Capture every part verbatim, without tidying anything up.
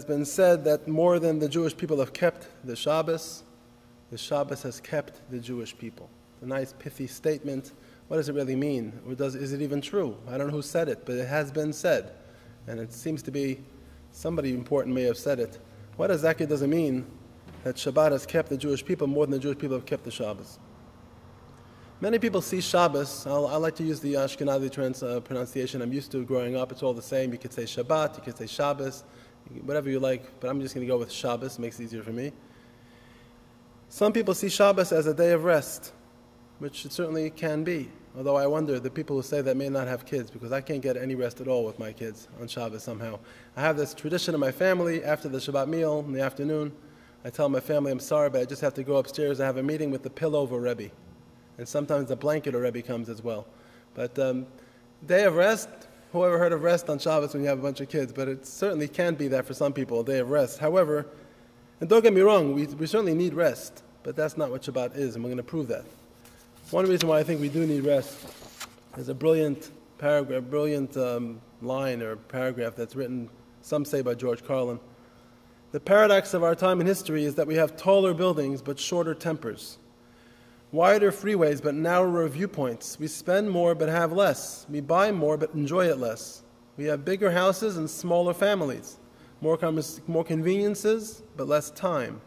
has been said that more than the Jewish people have kept the Shabbos, the Shabbos has kept the Jewish people. It's a nice, pithy statement. What does it really mean? Or does, is it even true? I don't know who said it, but it has been said. And it seems to be somebody important may have said it. What exactly does it mean that Shabbat has kept the Jewish people more than the Jewish people have kept the Shabbos? Many people see Shabbos. I'll, I like to use the Ashkenazi trans, uh, pronunciation I'm used to growing up. It's all the same. You could say Shabbat, you could say Shabbos, whatever you like, but I'm just going to go with Shabbos. It makes it easier for me. Some people see Shabbos as a day of rest, which it certainly can be. Although I wonder, the people who say that may not have kids, because I can't get any rest at all with my kids on Shabbos somehow. I have this tradition in my family, after the Shabbat meal in the afternoon, I tell my family, I'm sorry, but I just have to go upstairs and have a meeting with the pillow Rebbe. And sometimes the blanket or Rebbe comes as well. But um, day of rest, whoever heard of rest on Shabbos when you have a bunch of kids? But it certainly can be that for some people, a day of rest. However, and don't get me wrong, we, we certainly need rest, but that's not what Shabbat is, and we're going to prove that. One reason why I think we do need rest is a brilliant paragraph, brilliant um, line or paragraph that's written, some say by George Carlin. The paradox of our time in history is that we have taller buildings but shorter tempers. Wider freeways, but narrower viewpoints. We spend more, but have less. We buy more, but enjoy it less. We have bigger houses and smaller families. More, com more conveniences, but less time.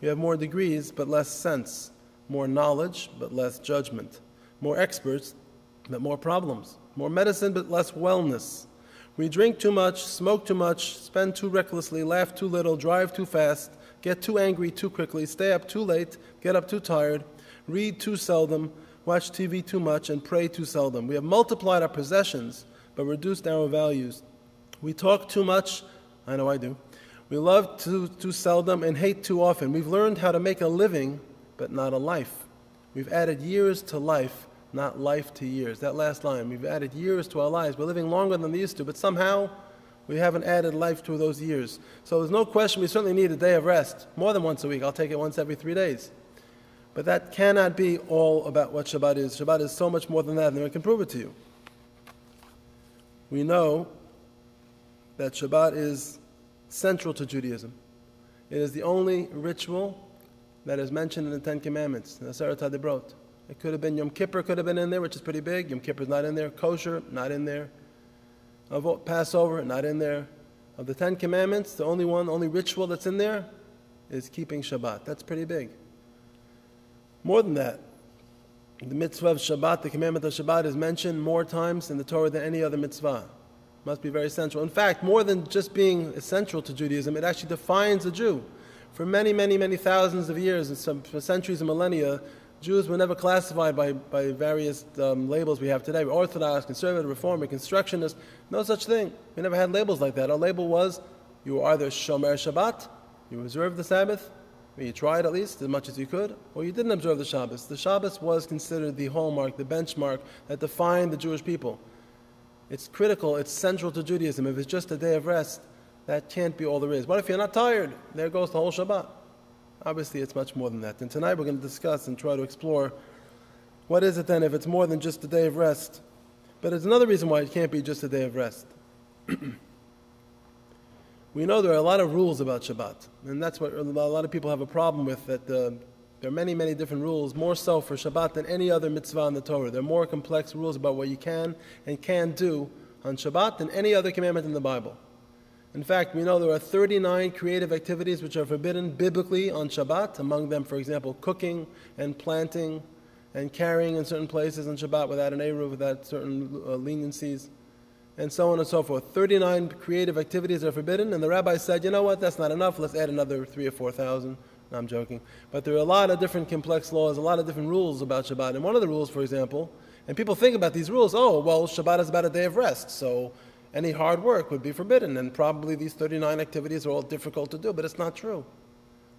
We have more degrees, but less sense. More knowledge, but less judgment. More experts, but more problems. More medicine, but less wellness. We drink too much, smoke too much, spend too recklessly, laugh too little, drive too fast, get too angry too quickly, stay up too late, get up too tired, read too seldom, watch T V too much, and pray too seldom. We have multiplied our possessions, but reduced our values. We talk too much. I know I do. We love too, too seldom and hate too often. We've learned how to make a living, but not a life. We've added years to life, not life to years. That last line, we've added years to our lives. We're living longer than they used to, but somehow we haven't added life to those years. So there's no question we certainly need a day of rest, more than once a week. I'll take it once every three days. But that cannot be all about what Shabbat is. Shabbat is so much more than that, and we can prove it to you. We know that Shabbat is central to Judaism. It is the only ritual that is mentioned in the Ten Commandments, in the Aseret HaDibrot. It could have been Yom Kippur, could have been in there, which is pretty big. Yom Kippur is not in there. Kosher, not in there. Of Passover, not in there. Of the Ten Commandments, the only one, only ritual that's in there is keeping Shabbat. That's pretty big. More than that, the mitzvah of Shabbat, the commandment of Shabbat, is mentioned more times in the Torah than any other mitzvah. It must be very central. In fact, more than just being essential to Judaism, it actually defines a Jew. For many, many, many thousands of years, and some, for centuries and millennia, Jews were never classified by, by various um, labels we have today. We're Orthodox, Conservative, Reformer, Constructionist. No such thing. We never had labels like that. Our label was, you were either Shomer Shabbat, you observed the Sabbath, you tried at least as much as you could, or you didn't observe the Shabbos. The Shabbos was considered the hallmark, the benchmark that defined the Jewish people. It's critical, it's central to Judaism. If it's just a day of rest, that can't be all there is. What if you're not tired? There goes the whole Shabbat. Obviously, it's much more than that. And tonight we're going to discuss and try to explore what is it then if it's more than just a day of rest. But there's another reason why it can't be just a day of rest. We know there are a lot of rules about Shabbat, and that's what a lot of people have a problem with, that uh, there are many, many different rules, more so for Shabbat than any other mitzvah in the Torah. There are more complex rules about what you can and can't do on Shabbat than any other commandment in the Bible. In fact, we know there are thirty-nine creative activities which are forbidden biblically on Shabbat, among them, for example, cooking and planting and carrying in certain places on Shabbat without an Eruv, without certain uh, leniencies, and so on and so forth. thirty-nine creative activities are forbidden, and the rabbi said, you know what, that's not enough, let's add another three or four thousand. No, I'm joking. But there are a lot of different complex laws, a lot of different rules about Shabbat. And one of the rules, for example, and people think about these rules, oh, well, Shabbat is about a day of rest, so any hard work would be forbidden, and probably these thirty-nine activities are all difficult to do, but it's not true.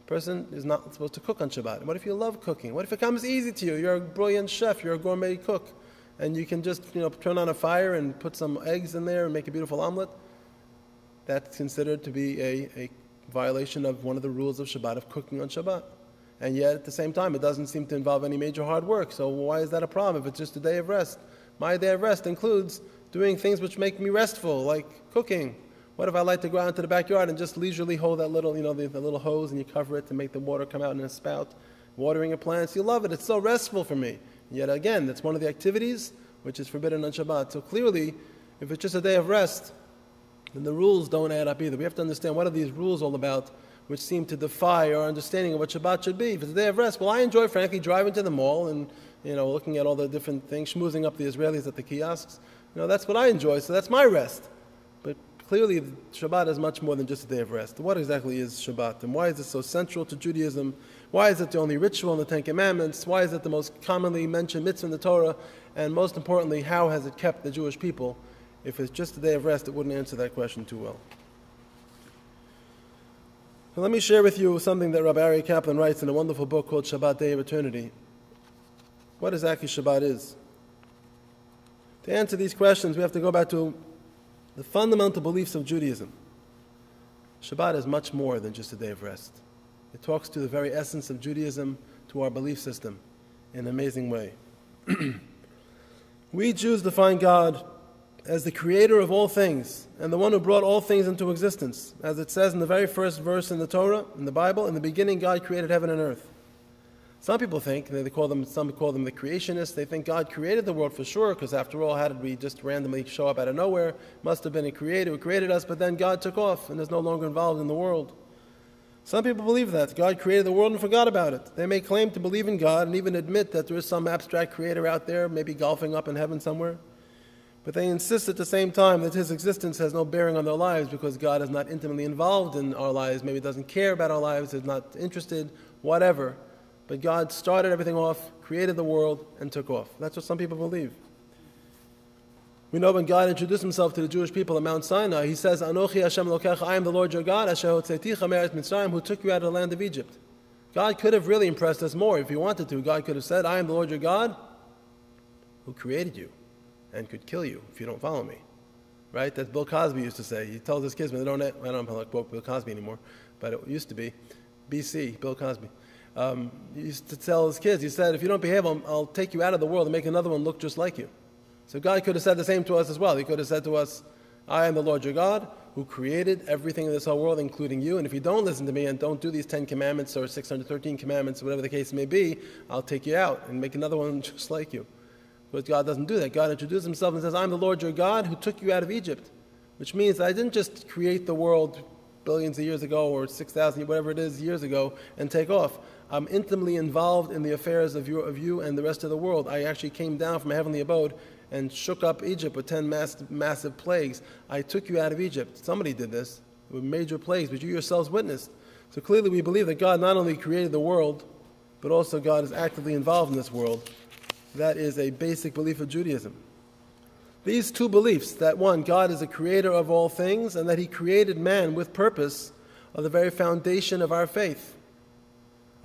A person is not supposed to cook on Shabbat. What if you love cooking? What if it comes easy to you? You're a brilliant chef, you're a gourmet cook, and you can just, you know, turn on a fire and put some eggs in there and make a beautiful omelet. That's considered to be a, a violation of one of the rules of Shabbat, of cooking on Shabbat. And yet, at the same time, it doesn't seem to involve any major hard work. So why is that a problem if it's just a day of rest? My day of rest includes doing things which make me restful, like cooking. What if I like to go out into the backyard and just leisurely hold that little, you know, the, the little hose, and you cover it to make the water come out in a spout? Watering your plants, you love it. It's so restful for me. And yet again, that's one of the activities which is forbidden on Shabbat. So clearly, if it's just a day of rest, then the rules don't add up either. We have to understand, what are these rules all about, which seem to defy our understanding of what Shabbat should be? If it's a day of rest, well, I enjoy, frankly, driving to the mall and, you know, looking at all the different things, schmoozing up the Israelis at the kiosks. You know, that's what I enjoy, so that's my rest. But clearly, Shabbat is much more than just a day of rest. What exactly is Shabbat, and why is it so central to Judaism? Why is it the only ritual in the Ten Commandments? Why is it the most commonly mentioned mitzvah in the Torah? And most importantly, how has it kept the Jewish people? If it's just a day of rest, it wouldn't answer that question too well. So let me share with you something that Rabbi Aryeh Kaplan writes in a wonderful book called Shabbat Day of Eternity. What exactly Shabbat is? To answer these questions, we have to go back to the fundamental beliefs of Judaism. Shabbat is much more than just a day of rest. It talks to the very essence of Judaism, to our belief system, in an amazing way. We Jews define God as the creator of all things, and the one who brought all things into existence. As it says in the very first verse in the Torah, in the Bible, in the beginning God created heaven and earth. Some people think, they call them, some call them the creationists, they think God created the world for sure, because after all, how did we just randomly show up out of nowhere? Must have been a creator who created us, but then God took off and is no longer involved in the world. Some people believe that God created the world and forgot about it. They may claim to believe in God and even admit that there is some abstract creator out there, maybe golfing up in heaven somewhere. But they insist at the same time that his existence has no bearing on their lives, because God is not intimately involved in our lives, maybe doesn't care about our lives, is not interested, whatever. But God started everything off, created the world, and took off. That's what some people believe. We know when God introduced himself to the Jewish people at Mount Sinai, he says, Anochi Hashem Lokecha, I am the Lord your God, Asher Hotzeiticha me'eretz Mitzrayim, who took you out of the land of Egypt. God could have really impressed us more if he wanted to. God could have said, I am the Lord your God, who created you and could kill you if you don't follow me. Right? That's Bill Cosby used to say. He tells his kids, when they don't, I don't know if I quote Bill Cosby anymore, but it used to be, B C, Bill Cosby. Um, he used to tell his kids, he said, if you don't behave, I'll, I'll take you out of the world and make another one look just like you. So God could have said the same to us as well. He could have said to us, I am the Lord your God, who created everything in this whole world, including you, and if you don't listen to me and don't do these Ten Commandments or six hundred thirteen Commandments, whatever the case may be, I'll take you out and make another one just like you. But God doesn't do that. God introduces himself and says, I'm the Lord your God who took you out of Egypt. Which means I didn't just create the world billions of years ago or six thousand, whatever it is, years ago and take off. I'm intimately involved in the affairs of you, of you and the rest of the world. I actually came down from a heavenly abode and shook up Egypt with ten mass, massive plagues. I took you out of Egypt. Somebody did this with major plagues, but you yourselves witnessed. So clearly we believe that God not only created the world, but also God is actively involved in this world. That is a basic belief of Judaism. These two beliefs, that one, God is a creator of all things, and that he created man with purpose, are the very foundation of our faith.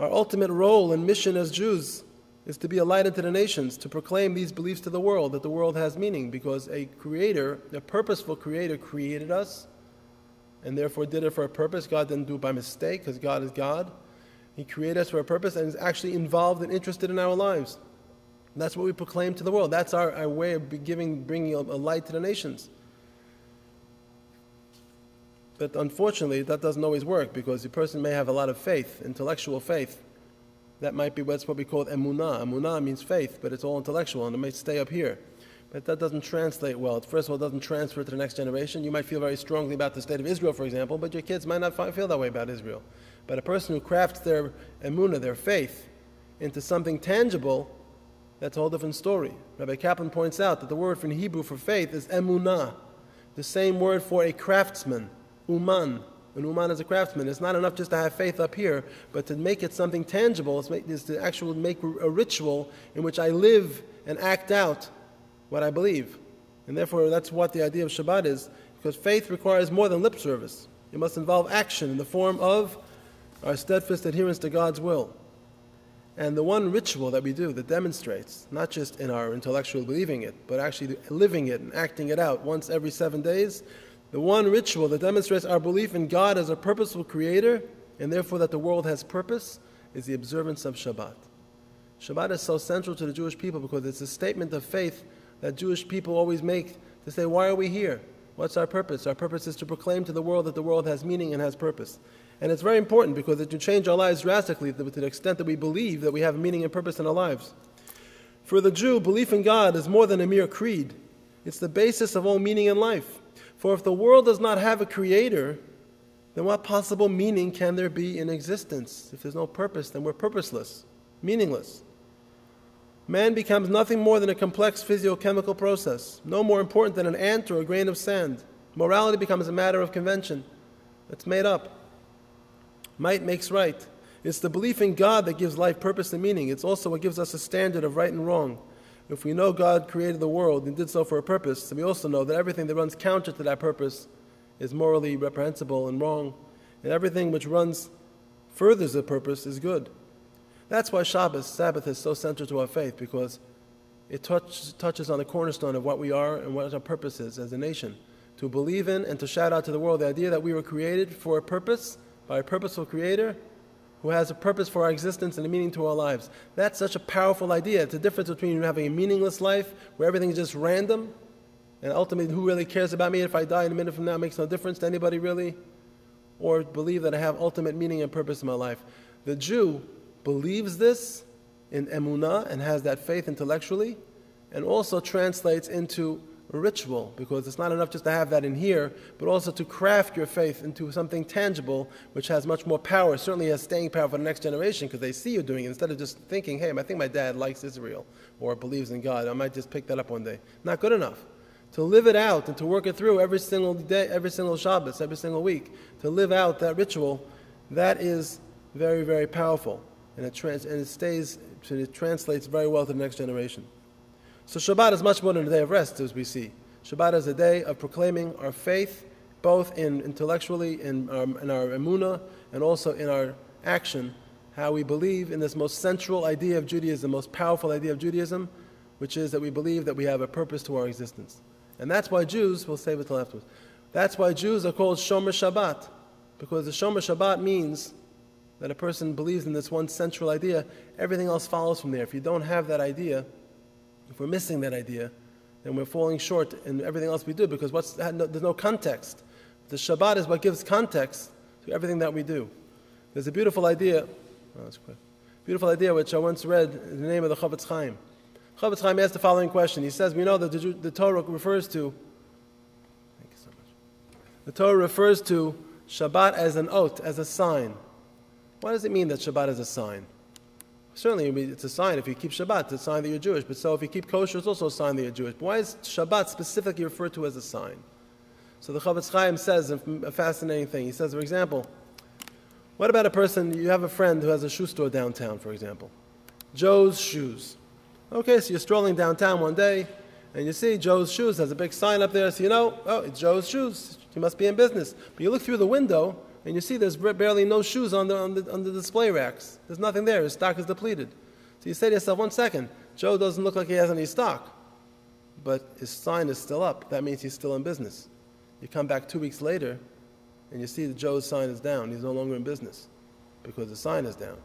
Our ultimate role and mission as Jews is to be a light unto the nations, to proclaim these beliefs to the world, that the world has meaning, because a creator, a purposeful creator, created us, and therefore did it for a purpose. God didn't do it by mistake, because God is God. He created us for a purpose, and is actually involved and interested in our lives. That's what we proclaim to the world. That's our, our way of giving, bringing a, a light to the nations. But unfortunately, that doesn't always work, because the person may have a lot of faith, intellectual faith. That might be what's what we call emunah. Emunah means faith, but it's all intellectual, and it may stay up here. But that doesn't translate well. First of all, it doesn't transfer to the next generation. You might feel very strongly about the state of Israel, for example, but your kids might not feel that way about Israel. But a person who crafts their emunah, their faith, into something tangible, that's a whole different story. Rabbi Kaplan points out that the word from Hebrew for faith is emunah, the same word for a craftsman, uman. An uman is a craftsman. It's not enough just to have faith up here, but to make it something tangible is, make, is to actually make a ritual in which I live and act out what I believe. And therefore, that's what the idea of Shabbat is, because faith requires more than lip service. It must involve action in the form of our steadfast adherence to God's will. And the one ritual that we do that demonstrates, not just in our intellectual believing it, but actually living it and acting it out once every seven days, the one ritual that demonstrates our belief in God as a purposeful creator, and therefore that the world has purpose, is the observance of Shabbat. Shabbat is so central to the Jewish people because it's a statement of faith that Jewish people always make to say, why are we here? What's our purpose? Our purpose is to proclaim to the world that the world has meaning and has purpose. And it's very important because it can change our lives drastically to the extent that we believe that we have meaning and purpose in our lives. For the Jew, belief in God is more than a mere creed. It's the basis of all meaning in life. For if the world does not have a creator, then what possible meaning can there be in existence? If there's no purpose, then we're purposeless, meaningless. Man becomes nothing more than a complex physiochemical process, no more important than an ant or a grain of sand. Morality becomes a matter of convention. It's made up. Might makes right. It's the belief in God that gives life purpose and meaning. It's also what gives us a standard of right and wrong. If we know God created the world and did so for a purpose, then we also know that everything that runs counter to that purpose is morally reprehensible and wrong, and everything which runs furthers the purpose is good. That's why Shabbos, Sabbath, is so central to our faith, because it touch, touches on the cornerstone of what we are and what our purpose is as a nation. To believe in and to shout out to the world the idea that we were created for a purpose, by a purposeful creator who has a purpose for our existence and a meaning to our lives. That's such a powerful idea. It's the difference between having a meaningless life where everything is just random, and ultimately who really cares about me if I die in a minute from now, it makes no difference to anybody really, or believe that I have ultimate meaning and purpose in my life. The Jew believes this in emunah and has that faith intellectually, and also translates into ritual, because it's not enough just to have that in here, but also to craft your faith into something tangible which has much more power, certainly has staying power for the next generation, because they see you doing it instead of just thinking, hey, I think my dad likes Israel or believes in God, I might just pick that up one day. Not good enough. To live it out and to work it through every single day, every single Shabbos, every single week, to live out that ritual, that is very, very powerful. And it, trans and it stays, it translates very well to the next generation. So Shabbat is much more than a day of rest, as we see. Shabbat is a day of proclaiming our faith, both in intellectually, in our, in our emunah, and also in our action, how we believe in this most central idea of Judaism, the most powerful idea of Judaism, which is that we believe that we have a purpose to our existence. And that's why Jews, we'll save it till afterwards, that's why Jews are called Shomer Shabbat, because the Shomer Shabbat means that a person believes in this one central idea, everything else follows from there. If you don't have that idea, if we're missing that idea, then we're falling short in everything else we do, because what's, there's no context. The Shabbat is what gives context to everything that we do. There's a beautiful idea, oh, that's quick. beautiful idea which I once read in the name of the Chofetz Chaim. Chofetz Chaim asked the following question. He says, we know that the, the Torah refers to, thank you so much, the Torah refers to Shabbat as an oath, as a sign. What does it mean that Shabbat is a sign? Certainly it's a sign. If you keep Shabbat, it's a sign that you're Jewish. But so if you keep kosher, it's also a sign that you're Jewish. But why is Shabbat specifically referred to as a sign? So the Chofetz Chaim says a fascinating thing. He says, for example, what about a person, you have a friend who has a shoe store downtown, for example. Joe's Shoes. Okay, so you're strolling downtown one day, and you see Joe's Shoes has a big sign up there. So you know, oh, it's Joe's Shoes. He must be in business. But you look through the window, and you see there's barely no shoes on the, on, the, on the display racks. There's nothing there. His stock is depleted. So you say to yourself, one second, Joe doesn't look like he has any stock. But his sign is still up. That means he's still in business. You come back two weeks later, and you see that Joe's sign is down. He's no longer in business because the sign is down.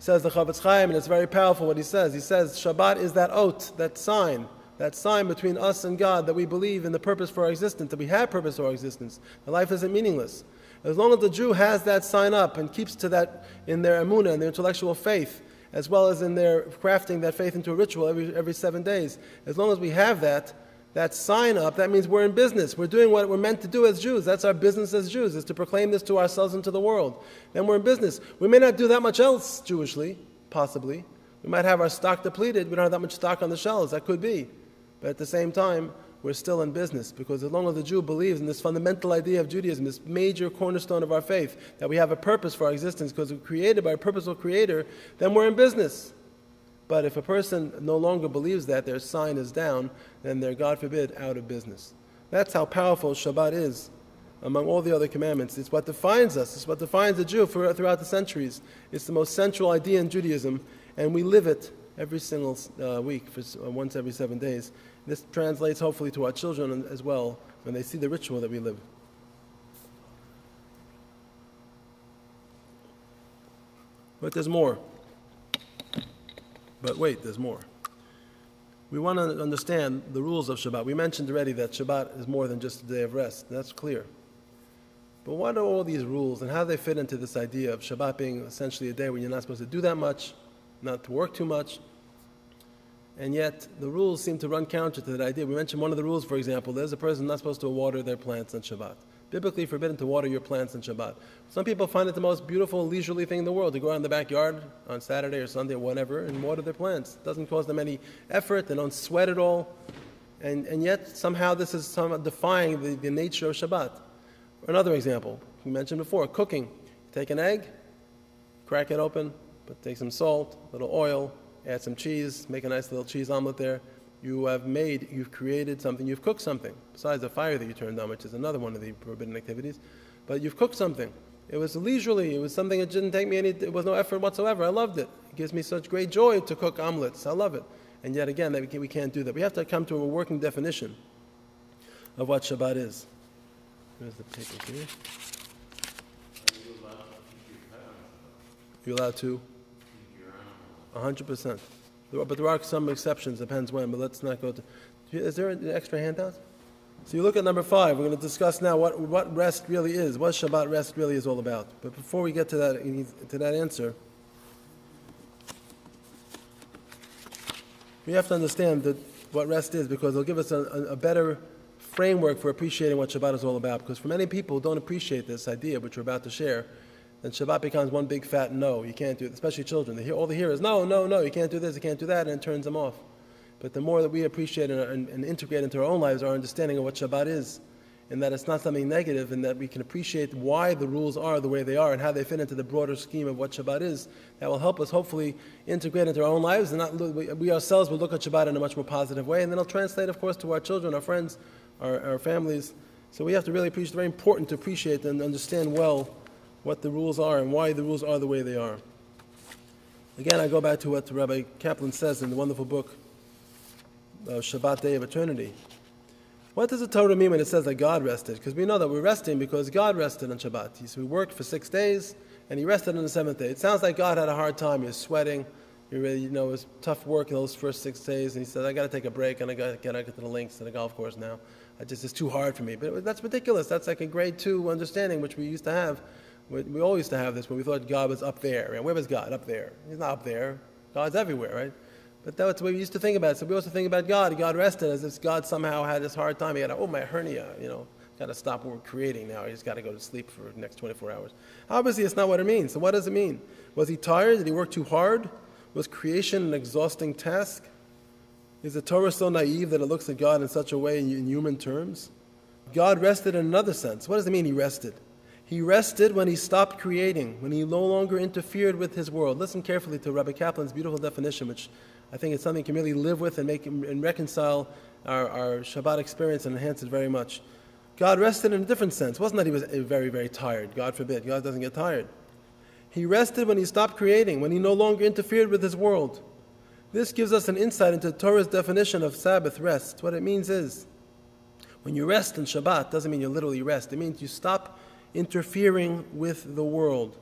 Says the Chofetz Chaim, and it's very powerful what he says. He says, Shabbat is that oath, that sign, that sign between us and God that we believe in the purpose for our existence, that we have purpose for our existence, that life isn't meaningless. As long as the Jew has that sign up and keeps to that in their emunah, in their intellectual faith, as well as in their crafting that faith into a ritual every, every seven days, as long as we have that, that sign up, that means we're in business. We're doing what we're meant to do as Jews. That's our business as Jews, is to proclaim this to ourselves and to the world. Then we're in business. We may not do that much else Jewishly, possibly. We might have our stock depleted. We don't have that much stock on the shelves. That could be. But at the same time, we're still in business, because as long as the Jew believes in this fundamental idea of Judaism, this major cornerstone of our faith, that we have a purpose for our existence because we're created by a purposeful creator, then we're in business. But if a person no longer believes that, their sign is down, then they're, God forbid, out of business. That's how powerful Shabbat is among all the other commandments. It's what defines us. It's what defines the Jew for, throughout the centuries. It's the most central idea in Judaism, and we live it every single uh, week, for, uh, once every seven days. This translates hopefully to our children as well when they see the ritual that we live. But there's more. But wait, there's more. we want to understand the rules of Shabbat. We mentioned already that Shabbat is more than just a day of rest. That's clear. But what are all these rules, and how do they fit into this idea of Shabbat being essentially a day when you're not supposed to do that much, not to work too much? And yet, the rules seem to run counter to that idea. We mentioned one of the rules, for example, there's a person not supposed to water their plants on Shabbat. Biblically forbidden to water your plants on Shabbat. Some people find it the most beautiful, leisurely thing in the world to go out in the backyard on Saturday or Sunday or whatever and water their plants. It doesn't cause them any effort. They don't sweat at all. And, and yet, somehow, this is somewhat defying the, the nature of Shabbat. Another example, we mentioned before, cooking. Take an egg, crack it open, but take some salt, a little oil, add some cheese, make a nice little cheese omelet there. You have made, you've created something, you've cooked something, besides the fire that you turned on, which is another one of the forbidden activities. But you've cooked something. It was leisurely, it was something that didn't take me any, it was no effort whatsoever. I loved it. It gives me such great joy to cook omelets. I love it. And yet again, we can't do that. We have to come to a working definition of what Shabbat is. There's the paper here. You're allowed to? one hundred percent. But there are some exceptions, depends when, but let's not go to... Is there an extra handout? So you look at number five. We're going to discuss now what, what rest really is, what Shabbat rest really is all about. But before we get to that, to that answer, we have to understand that what rest is, because it'll give us a, a better framework for appreciating what Shabbat is all about. Because for many people who don't appreciate this idea, which we're about to share, then Shabbat becomes one big fat no, you can't do it, especially children. They hear, all they hear is, no, no, no, you can't do this, you can't do that, and it turns them off. But the more that we appreciate and, and, and integrate into our own lives our understanding of what Shabbat is, and that it's not something negative, and that we can appreciate why the rules are the way they are and how they fit into the broader scheme of what Shabbat is, that will help us hopefully integrate into our own lives, and not, we, we ourselves will look at Shabbat in a much more positive way, and then it'll translate, of course, to our children, our friends, our, our families. So we have to really appreciate, it's very important to appreciate and understand well what the rules are and why the rules are the way they are. Again, I go back to what Rabbi Kaplan says in the wonderful book uh, Shabbat Day of Eternity. What does the Torah mean when it says that God rested? Because we know that we're resting because God rested on Shabbat. He said, we worked for six days and he rested on the seventh day. It sounds like God had a hard time. He was sweating. He really, you know, it was tough work in those first six days. And he said, I got to take a break and I got to get, get to the links and the golf course now. I just, it's too hard for me. But it, that's ridiculous. That's like a grade two understanding, which we used to have. We, we always used to have this, when we thought God was up there. Right? Where was God? Up there. He's not up there. God's everywhere, right? But that's what we used to think about. So we also think about God. God rested as if God somehow had this hard time. He had, a, oh, my hernia, you know, got to stop what we're creating now. He's got to go to sleep for the next twenty-four hours. Obviously, it's not what it means. So what does it mean? Was he tired? Did he work too hard? Was creation an exhausting task? Is the Torah so naive that it looks at God in such a way in, in human terms? God rested in another sense. What does it mean he rested? He rested when he stopped creating, when he no longer interfered with his world. Listen carefully to Rabbi Kaplan's beautiful definition, which I think is something we can really live with and make and reconcile our, our Shabbat experience and enhance it very much. God rested in a different sense. It wasn't that he was very, very tired. God forbid. God doesn't get tired. He rested when he stopped creating, when he no longer interfered with his world. This gives us an insight into the Torah's definition of Sabbath rest. What it means is, when you rest in Shabbat, it doesn't mean you literally rest. It means you stop interfering with the world.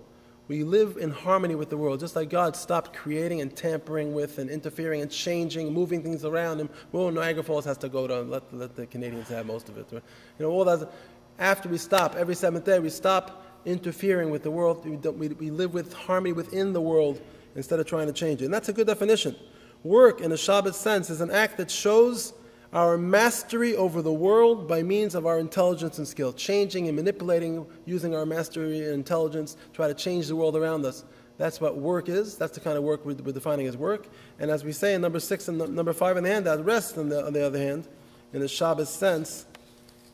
We live in harmony with the world, just like God stopped creating and tampering with and interfering and changing, moving things around him. Well, Niagara Falls has to go to let, let the Canadians have most of it. You know, all that. After we stop, every seventh day, we stop interfering with the world. We, don't, we, we live with harmony within the world instead of trying to change it. And that's a good definition. Work, in a Shabbat sense, is an act that shows our mastery over the world by means of our intelligence and skill, changing and manipulating, using our mastery and intelligence, try to change the world around us. That's what work is. That's the kind of work we're, we're defining as work. And as we say in number six and number five in the handout, rest, on the, on the other hand, in the Shabbat sense,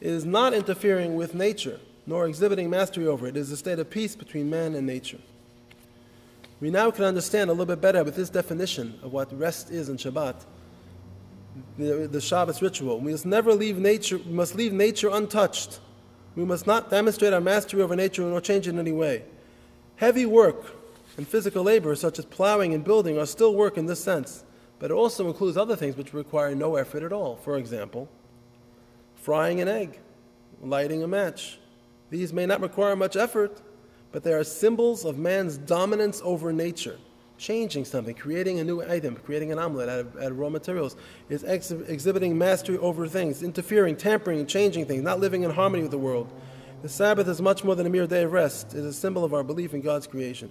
is not interfering with nature, nor exhibiting mastery over it. It is a state of peace between man and nature. We now can understand a little bit better with this definition of what rest is in Shabbat. The, the Shabbos ritual. We must never leave nature. We must leave nature untouched. We must not demonstrate our mastery over nature nor change it in any way. Heavy work and physical labor, such as plowing and building, are still work in this sense, but it also includes other things which require no effort at all. For example, frying an egg, lighting a match. These may not require much effort, but they are symbols of man's dominance over nature. changing something, creating a new item, creating an omelet out of, out of raw materials, is ex exhibiting mastery over things, interfering, tampering, and changing things, not living in harmony with the world. The Sabbath is much more than a mere day of rest. It is a symbol of our belief in God's creation.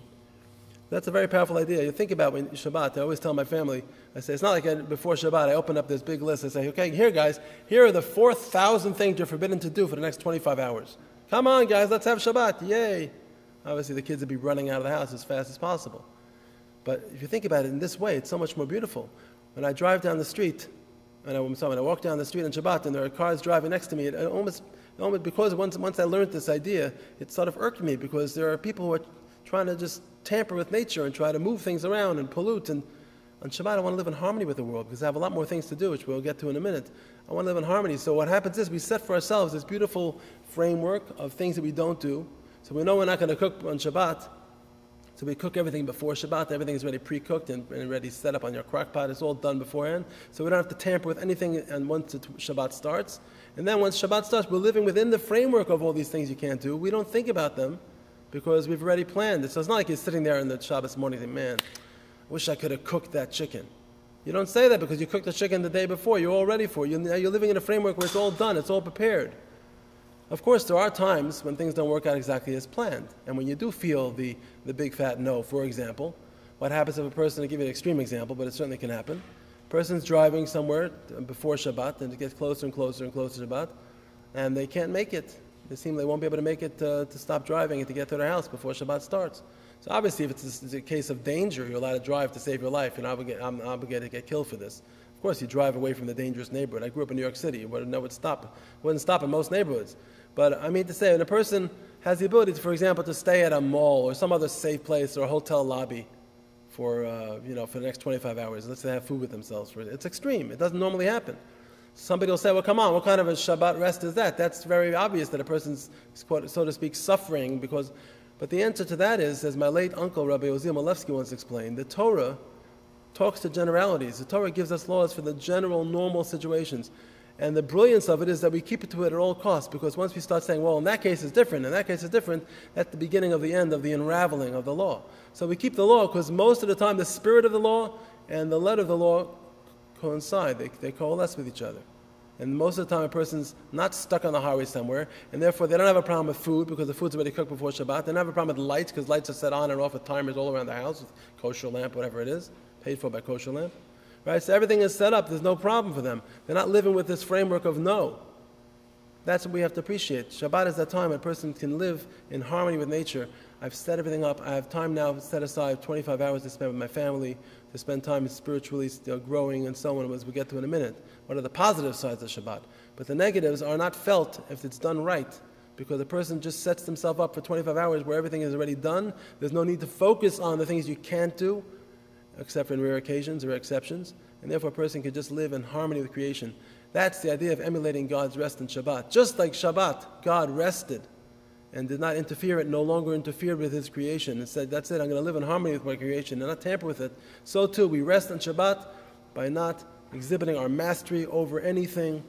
That's a very powerful idea. You think about when Shabbat, I always tell my family, I say, it's not like I, before Shabbat, I open up this big list and say, okay, here guys, here are the four thousand things you're forbidden to do for the next twenty-five hours. Come on guys, let's have Shabbat, yay. Obviously the kids would be running out of the house as fast as possible. But if you think about it in this way, it's so much more beautiful. When I drive down the street, and I, I'm sorry, when I walk down the street on Shabbat and there are cars driving next to me, it, it almost, it almost, because once, once I learned this idea, it sort of irked me because there are people who are trying to just tamper with nature and try to move things around and pollute. And on Shabbat, I want to live in harmony with the world because I have a lot more things to do, which we'll get to in a minute. I want to live in harmony. So what happens is we set for ourselves this beautiful framework of things that we don't do. So we know we're not going to cook on Shabbat. So we cook everything before Shabbat. Everything is already pre-cooked and, and already set up on your crock pot. It's all done beforehand. So we don't have to tamper with anything and once Shabbat starts. And then once Shabbat starts, we're living within the framework of all these things you can't do. We don't think about them, because we've already planned it. So it's not like you're sitting there in the Shabbos morning thinking, man, I wish I could have cooked that chicken. You don't say that because you cooked the chicken the day before. You're all ready for it. You're, you're living in a framework where it's all done. It's all prepared. Of course, there are times when things don't work out exactly as planned. And when you do feel the, the big fat no, for example, what happens if a person, to give you an extreme example, but it certainly can happen, a person's driving somewhere before Shabbat, and it gets closer and closer and closer to Shabbat, and they can't make it. They seem they won't be able to make it uh, to stop driving and to get to their house before Shabbat starts. So obviously, if it's a, it's a case of danger, you're allowed to drive to save your life. You're not obligated, I'm obligated to get killed for this. Of course, you drive away from the dangerous neighborhood. I grew up in New York City. It wouldn't, it would stop, it wouldn't stop in most neighborhoods. But I mean to say, when a person has the ability, to, for example, to stay at a mall or some other safe place or a hotel lobby for, uh, you know, for the next twenty-five hours, let's say they have food with themselves. For, it's extreme. It doesn't normally happen. Somebody will say, well, come on, what kind of a Shabbat rest is that? That's very obvious that a person's, quote, so to speak, suffering because... But the answer to that is, as my late uncle, Rabbi Uziel Milevsky, once explained, the Torah talks to generalities. The Torah gives us laws for the general, normal situations. And the brilliance of it is that we keep it to it at all costs, because once we start saying, well, in that case it's different, in that case it's different, that's the beginning of the end of the unraveling of the law. So we keep the law because most of the time the spirit of the law and the letter of the law coincide, they, they coalesce with each other. And most of the time a person's not stuck on the highway somewhere, and therefore they don't have a problem with food because the food's already cooked before Shabbat. They don't have a problem with lights because lights are set on and off with timers all around the house, with kosher lamp, whatever it is, paid for by kosher lamp. Right? So everything is set up, there's no problem for them. They're not living with this framework of no. That's what we have to appreciate. Shabbat is that time when a person can live in harmony with nature. I've set everything up. I have time now set aside twenty-five hours to spend with my family, to spend time spiritually still growing and so on, as we get to in a minute. What are the positive sides of Shabbat? But the negatives are not felt if it's done right, because the person just sets themselves up for twenty-five hours where everything is already done. There's no need to focus on the things you can't do, except for in rare occasions or exceptions, and therefore a person can just live in harmony with creation. That's the idea of emulating God's rest in Shabbat. Just like Shabbat, God rested and did not interfere, it no longer interfered with His creation, and said, that's it, I'm going to live in harmony with my creation and not tamper with it. So too, we rest on Shabbat by not exhibiting our mastery over anything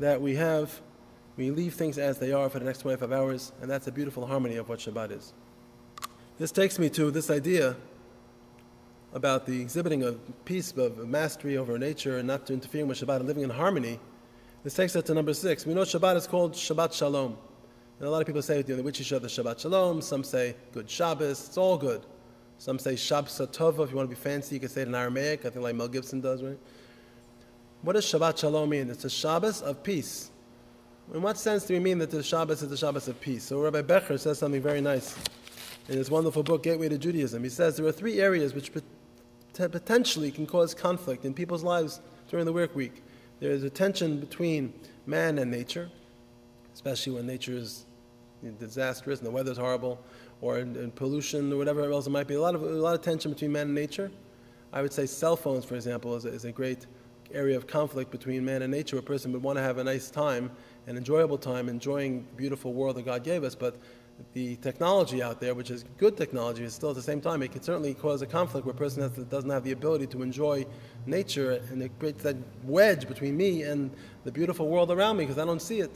that we have. We leave things as they are for the next twenty-five hours, and that's a beautiful harmony of what Shabbat is. This takes me to this idea about the exhibiting of peace, of mastery over nature, and not to interfere with Shabbat and living in harmony. This takes us to number six. We know Shabbat is called Shabbat Shalom. And a lot of people say, you know, they wish each other Shabbat Shalom. Some say Good Shabbos. It's all good. Some say Shabbat Tov. If you want to be fancy, you can say it in Aramaic, I think like Mel Gibson does, right? What does Shabbat Shalom mean? It's a Shabbos of peace. In what sense do we mean that the Shabbos is the Shabbos of peace? So Rabbi Becher says something very nice in his wonderful book, Gateway to Judaism. He says there are three areas which potentially can cause conflict in people's lives during the work week. There is a tension between man and nature, especially when nature is disastrous and the weather's horrible, or in, in pollution or whatever else it might be. A lot of, a lot of tension between man and nature. I would say cell phones, for example, is a, is a great area of conflict between man and nature. A person would want to have a nice time, an enjoyable time, enjoying the beautiful world that God gave us, but the technology out there, which is good technology, is still at the same time, it can certainly cause a conflict where a person has to, doesn't have the ability to enjoy nature, and it creates that wedge between me and the beautiful world around me because I don't see it.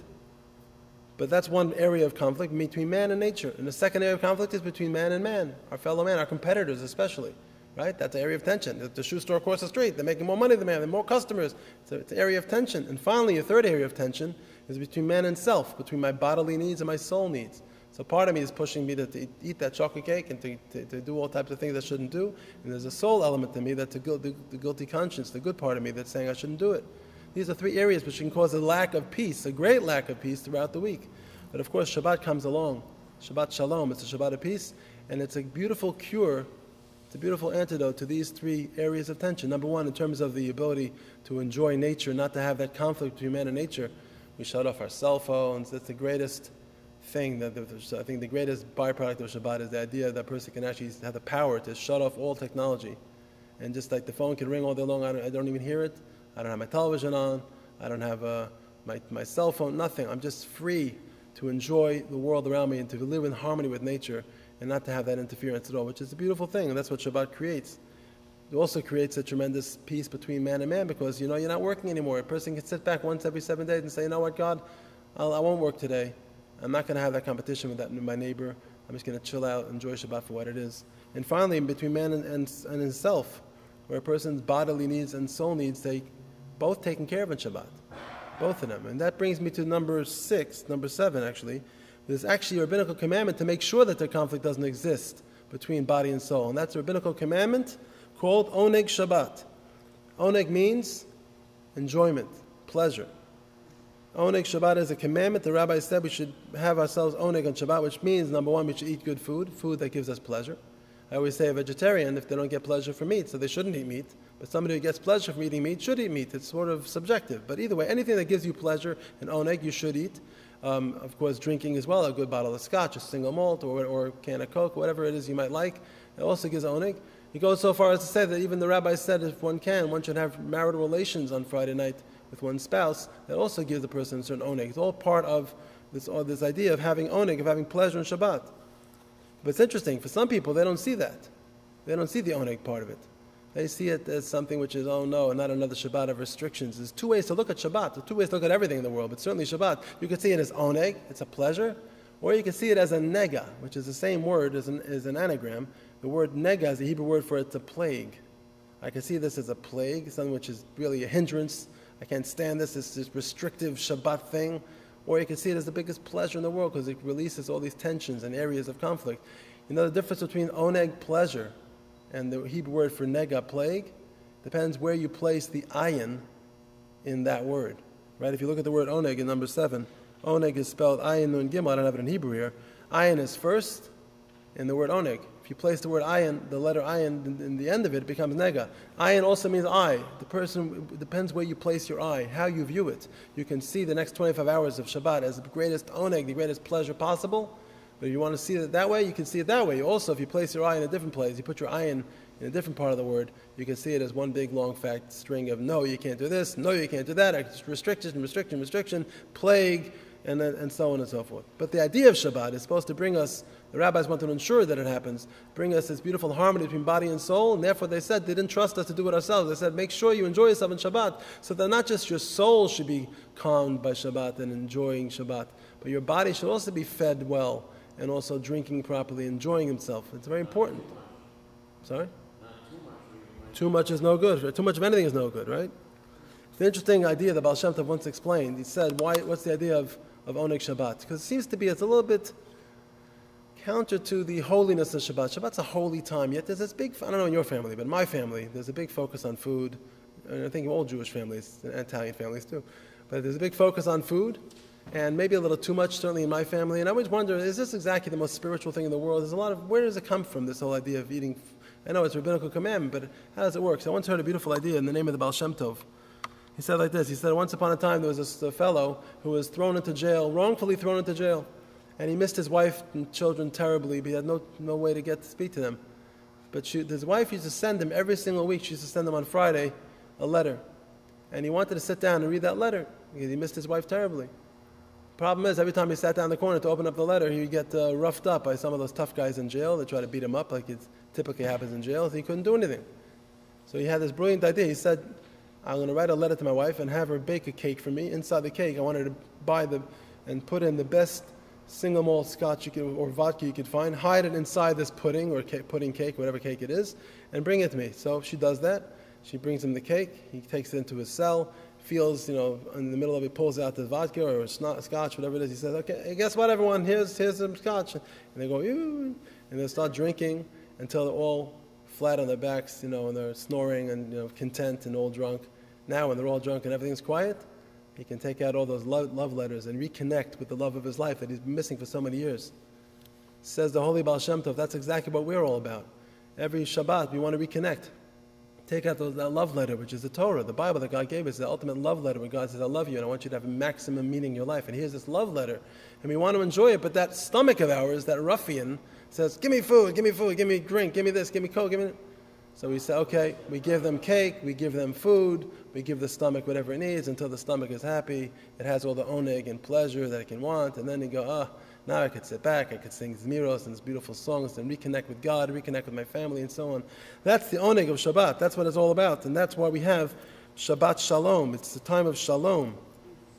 But that's one area of conflict between man and nature. And the second area of conflict is between man and man, our fellow man, our competitors especially. right? That's an area of tension. The, the shoe store across the street, they're making more money than man, they're more customers. So it's an area of tension. And finally, a third area of tension is between man and self, between my bodily needs and my soul needs. So part of me is pushing me to, to eat that chocolate cake and to, to, to do all types of things I shouldn't do. And there's a soul element to me that's a gu- the, the guilty conscience, the good part of me that's saying I shouldn't do it. These are three areas which can cause a lack of peace, a great lack of peace throughout the week. But of course, Shabbat comes along. Shabbat Shalom, it's a Shabbat of peace, and it's a beautiful cure, it's a beautiful antidote to these three areas of tension. Number one, in terms of the ability to enjoy nature, not to have that conflict between man and nature. We shut off our cell phones. That's the greatest thing that the, I think the greatest byproduct of Shabbat is the idea that a person can actually have the power to shut off all technology. And just like the phone can ring all day long, I don't, I don't even hear it. I don't have my television on. I don't have uh, my, my cell phone, nothing. I'm just free to enjoy the world around me and to live in harmony with nature and not to have that interference at all, which is a beautiful thing, and that's what Shabbat creates. It also creates a tremendous peace between man and man because, you know, you're not working anymore. A person can sit back once every seven days and say, you know what, God, I'll, I won't work today. I'm not going to have that competition with that, my neighbor. I'm just going to chill out, enjoy Shabbat for what it is. And finally, between man and, and, and himself, where a person's bodily needs and soul needs, they both taken care of in Shabbat. Both of them. And that brings me to number six, number seven actually. There's actually a rabbinical commandment to make sure that the conflict doesn't exist between body and soul. And that's a rabbinical commandment called Oneg Shabbat. Oneg means enjoyment, pleasure. Oneg Shabbat is a commandment. The rabbi said we should have ourselves Oneg on Shabbat, which means, number one, we should eat good food, food that gives us pleasure. I always say a vegetarian, if they don't get pleasure from meat, so they shouldn't eat meat. But somebody who gets pleasure from eating meat should eat meat. It's sort of subjective. But either way, anything that gives you pleasure and oneg, you should eat. Um, of course, drinking as well, a good bottle of scotch, a single malt, or, or a can of Coke, whatever it is you might like. It also gives oneg. He goes so far as to say that even the rabbi said if one can, one should have marital relations on Friday night with one's spouse. That also gives the person a certain oneg. It's all part of this, all this idea of having oneg, of having pleasure in Shabbat. But it's interesting, for some people, they don't see that. They don't see the oneg part of it. They see it as something which is, oh no, and not another Shabbat of restrictions. There's two ways to look at Shabbat. There's two ways to look at everything in the world, but certainly Shabbat. You could see it as oneg, it's a pleasure, or you can see it as a nega, which is the same word as an, as an anagram. The word nega is the Hebrew word for it's a plague. I can see this as a plague, something which is really a hindrance. I can't stand this, it's this restrictive Shabbat thing. Or you can see it as the biggest pleasure in the world because it releases all these tensions and areas of conflict. You know, the difference between oneg, pleasure, and the Hebrew word for nega, plague, depends where you place the ayin in that word, right? If you look at the word oneg in number seven, oneg is spelled ayin nun gimel. I don't have it in Hebrew here. Ayin is first in the word oneg. If you place the word ayin, the letter ayin in, in the end of it, it becomes nega. Ayin also means eye. The person, it depends where you place your eye, how you view it. You can see the next twenty-five hours of Shabbat as the greatest oneg, the greatest pleasure possible. But if you want to see it that way, you can see it that way. Also, if you place your eye in a different place, you put your ayin in a different part of the word, you can see it as one big long fact string of no, you can't do this, no, you can't do that, restriction, restriction, restriction, plague, and, and so on and so forth. But the idea of Shabbat is supposed to bring us, the rabbis want to ensure that it happens, bring us this beautiful harmony between body and soul, and therefore they said they didn't trust us to do it ourselves. They said, make sure you enjoy yourself in Shabbat, so that not just your soul should be calmed by Shabbat and enjoying Shabbat, but your body should also be fed well, and also drinking properly, enjoying himself. It's very important. Sorry? Too much is no good. Too much of anything is no good, right? It's an interesting idea that Baal Shem Tov once explained. He said, "Why? What's the idea of, of Oneg Shabbat? Because it seems to be, it's a little bit counter to the holiness of Shabbat. Shabbat's a holy time, yet there's this big, I don't know in your family, but in my family, there's a big focus on food. And I think in all Jewish families, and Italian families too. But there's a big focus on food, and maybe a little too much, certainly in my family. And I always wonder, is this exactly the most spiritual thing in the world? There's a lot of, where does it come from, this whole idea of eating? I know it's a rabbinical commandment, but how does it work? So I once heard a beautiful idea in the name of the Baal Shem Tov. He said like this, he said, once upon a time there was this fellow who was thrown into jail, wrongfully thrown into jail, and he missed his wife and children terribly, but he had no, no way to get to speak to them. But she, his wife used to send him every single week, she used to send him on Friday a letter. And he wanted to sit down and read that letter, because he missed his wife terribly. Problem is, every time he sat down in the corner to open up the letter, he would get uh, roughed up by some of those tough guys in jail. They try to beat him up like it typically happens in jail. So he couldn't do anything. So he had this brilliant idea. He said, I'm going to write a letter to my wife and have her bake a cake for me. Inside the cake, I want her to buy the and put in the best single malt scotch you could, or vodka you could find, hide it inside this pudding or cake, pudding cake, whatever cake it is, and bring it to me. So she does that. She brings him the cake. He takes it into his cell, feels, you know, in the middle of it, pulls out the vodka or scotch, whatever it is. He says, okay, guess what, everyone? Here's, here's some scotch. And they go, ew, and they start drinking until they're all flat on their backs, you know, and they're snoring and, you know, content and all drunk. Now when they're all drunk and everything's quiet, he can take out all those love, love letters and reconnect with the love of his life that he's been missing for so many years. Says the holy Baal Shem Tov, that's exactly what we're all about. Every Shabbat we want to reconnect. Take out those, that love letter, which is the Torah, the Bible that God gave us, the ultimate love letter where God says, I love you and I want you to have maximum meaning in your life. And here's this love letter. And we want to enjoy it, but that stomach of ours, that ruffian, says, give me food, give me food, give me drink, give me this, give me coke, give me... So we say, okay, we give them cake, we give them food, we give the stomach whatever it needs until the stomach is happy. It has all the oneg and pleasure that it can want. And then you go, ah, oh, now I could sit back, I could sing Zmiros and beautiful songs and reconnect with God, reconnect with my family and so on. That's the oneg of Shabbat. That's what it's all about. And that's why we have Shabbat Shalom. It's the time of Shalom.